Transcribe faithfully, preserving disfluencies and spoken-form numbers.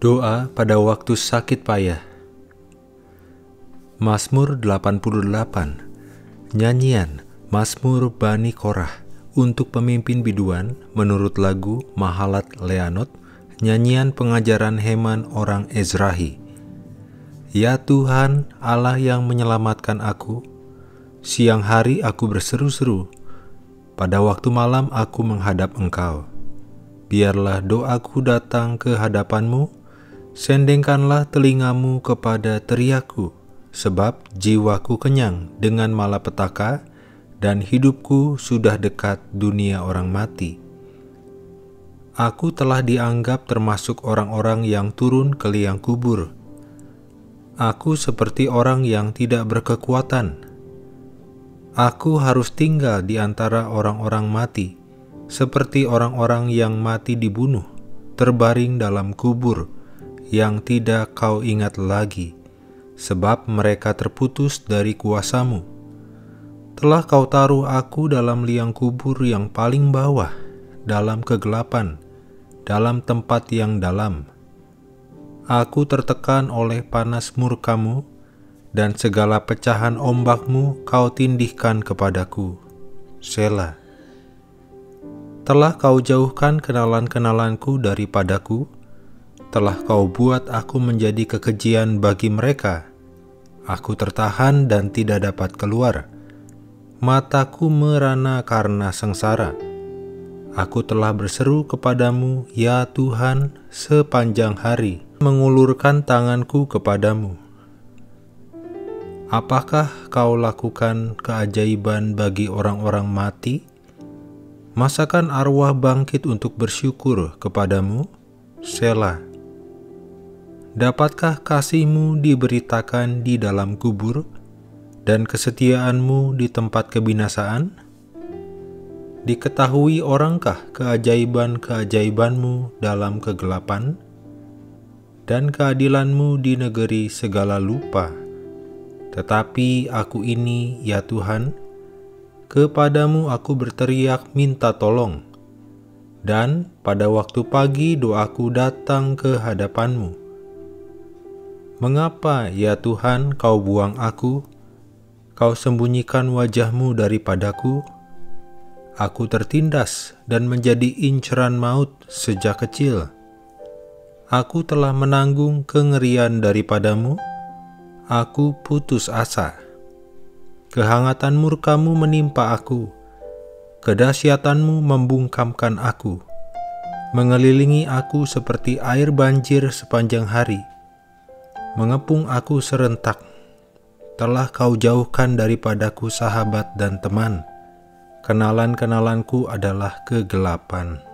Doa pada waktu sakit payah. Mazmur delapan puluh delapan, nyanyian Mazmur Bani Korah untuk pemimpin biduan menurut lagu Mahalat Leanot, nyanyian pengajaran Heman orang Ezrahi. Ya Tuhan Allah yang menyelamatkan aku, siang hari aku berseru-seru, pada waktu malam aku menghadap Engkau. Biarlah doaku datang ke hadapan-Mu, sendengkanlah telingamu kepada teriakku, sebab jiwaku kenyang dengan malapetaka dan hidupku sudah dekat dunia orang mati. Aku telah dianggap termasuk orang-orang yang turun ke liang kubur. Aku seperti orang yang tidak berkekuatan. Aku harus tinggal di antara orang-orang mati, seperti orang-orang yang mati dibunuh, terbaring dalam kubur, yang tidak Kau ingat lagi, sebab mereka terputus dari kuasa-Mu. Telah Kau taruh aku dalam liang kubur yang paling bawah, dalam kegelapan, dalam tempat yang dalam. Aku tertekan oleh panas murka-Mu, dan segala pecahan ombak-Mu Kau tindihkan kepadaku. Sela. Telah Kau jauhkan kenalan-kenalanku daripadaku, telah Kau buat aku menjadi kekejian bagi mereka. Aku tertahan dan tidak dapat keluar. Mataku merana karena sengsara. Aku telah berseru kepadamu, ya Tuhan, sepanjang hari, mengulurkan tanganku kepadamu. Apakah Kau lakukan keajaiban bagi orang-orang mati? Masakan arwah bangkit untuk bersyukur kepadamu? Sela. Dapatkah kasih-Mu diberitakan di dalam kubur, dan kesetiaan-Mu di tempat kebinasaan? Diketahui orangkah keajaiban-keajaiban-Mu dalam kegelapan, dan keadilan-Mu di negeri segala lupa? Tetapi aku ini, ya Tuhan, kepadamu aku berteriak minta tolong, dan pada waktu pagi doaku datang ke hadapan-Mu. Mengapa, ya Tuhan, Kau buang aku? Kau sembunyikan wajah-Mu daripadaku? Aku tertindas dan menjadi inceran maut sejak kecil. Aku telah menanggung kengerian daripadamu. Aku putus asa. Kehangatan murka-Mu menimpa aku. Kedahsyatanmu membungkamkan aku. Mengelilingi aku seperti air banjir sepanjang hari. Mengepung aku serentak. Telah Kau jauhkan daripadaku sahabat dan teman. Kenalan-kenalanku adalah kegelapan.